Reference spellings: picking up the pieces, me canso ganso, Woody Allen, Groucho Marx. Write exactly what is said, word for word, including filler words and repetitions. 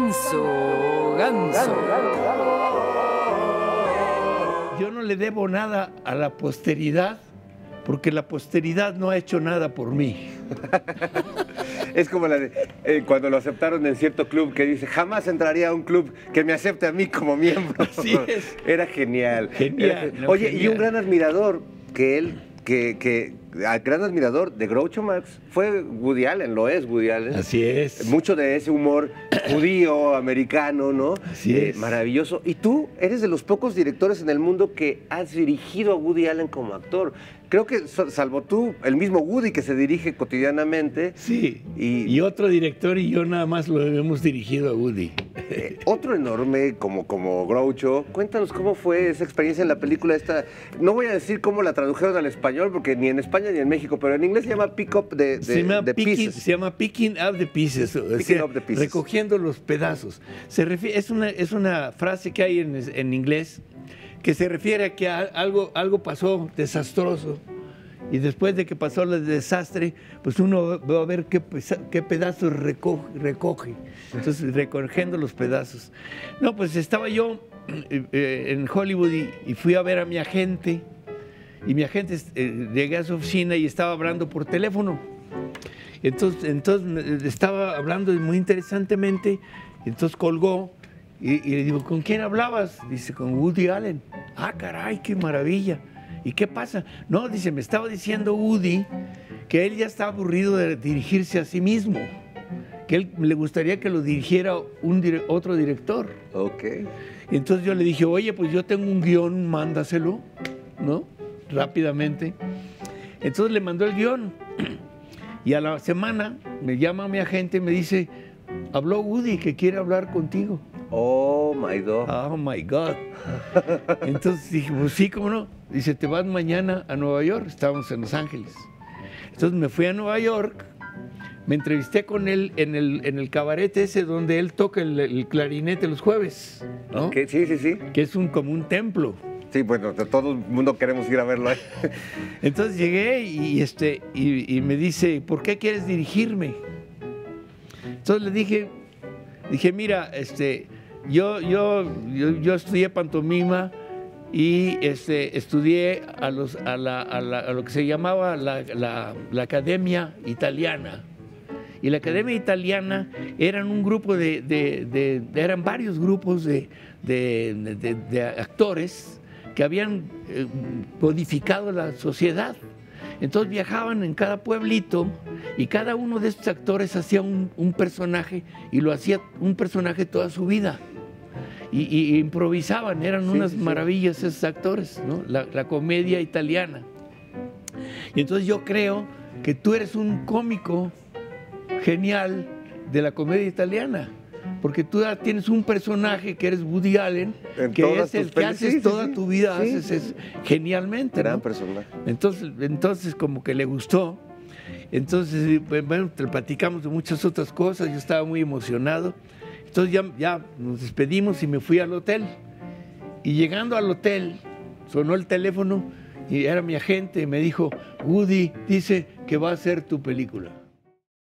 Ganso, ganso. Yo no le debo nada a la posteridad, porque la posteridad no ha hecho nada por mí. Es como la de, eh, cuando lo aceptaron en cierto club que dice, jamás entraría a un club que me acepte a mí como miembro. Así es. Era genial. Genial. Era genial. No, Oye, genial. Y un gran admirador que él, que, que al gran admirador de Groucho Marx fue Woody Allen, lo es Woody Allen. Así es. Mucho de ese humor judío, americano, ¿no? Así eh, es. Maravilloso. Y tú eres de los pocos directores en el mundo que has dirigido a Woody Allen como actor. Creo que, salvo tú, el mismo Woody que se dirige cotidianamente. Sí, y, y otro director y yo nada más lo hemos dirigido a Woody. Eh, otro enorme como, como Groucho. Cuéntanos cómo fue esa experiencia en la película esta. No voy a decir cómo la tradujeron al español, porque ni en España ni en México, pero en inglés se llama Pick Up the, the, se llama the picking, Pieces. Se llama Picking Up the Pieces. O sea, up the pieces. Recogiendo los pedazos. Se refiere, es, una, es una frase que hay en, en inglés, que se refiere a que algo, algo pasó desastroso y después de que pasó el desastre, pues uno va a ver qué, qué pedazos recoge, recoge. Entonces, recogiendo los pedazos. No, pues estaba yo eh, en Hollywood y, y fui a ver a mi agente y mi agente, eh, llegué a su oficina y estaba hablando por teléfono. Entonces, entonces estaba hablando muy interesantemente, entonces colgó. Y, y le digo, ¿con quién hablabas? Dice, con Woody Allen. Ah, caray, qué maravilla. ¿Y qué pasa? No, dice, me estaba diciendo Woody que él ya está aburrido de dirigirse a sí mismo, que él le gustaría que lo dirigiera un dire- otro director. Ok. Entonces yo le dije, oye, pues yo tengo un guión, mándaselo, ¿no? Rápidamente. Entonces le mandó el guión y a la semana me llama mi agente y me dice, habló Woody que quiere hablar contigo. Oh, my God. Oh, my God. Entonces dije, pues sí, ¿cómo no? Dice, te vas mañana a Nueva York. Estábamos en Los Ángeles. Entonces me fui a Nueva York, me entrevisté con él en el, en el cabaret ese donde él toca el, el clarinete los jueves, ¿no? Okay, sí, sí, sí. Que es un, como un templo. Sí, bueno, todo el mundo queremos ir a verlo ahí. Entonces llegué y, este, y, y me dice, ¿por qué quieres dirigirme? Entonces le dije, dije, mira, este... Yo, yo, yo, yo estudié pantomima y este, estudié a, los, a, la, a, la, a lo que se llamaba la, la, la Academia Italiana. Y la Academia Italiana eran un grupo de, de, de, de eran varios grupos de, de, de, de actores que habían eh, codificado la sociedad. Entonces viajaban en cada pueblito y cada uno de estos actores hacía un, un personaje y lo hacía un personaje toda su vida. Y, y improvisaban, eran sí, unas sí, maravillas sí. esos actores, ¿no? La, la comedia italiana. Y entonces yo creo que tú eres un cómico genial de la comedia italiana, porque tú tienes un personaje que eres Woody Allen, en que es el que haces sí, sí, toda sí, tu vida, sí, haces es, genialmente. Gran ¿no? personaje. Entonces, entonces como que le gustó. Entonces, bueno, te platicamos de muchas otras cosas, yo estaba muy emocionado. Entonces ya, ya nos despedimos y me fui al hotel. Y llegando al hotel, sonó el teléfono y era mi agente y me dijo, Woody dice que va a hacer tu película.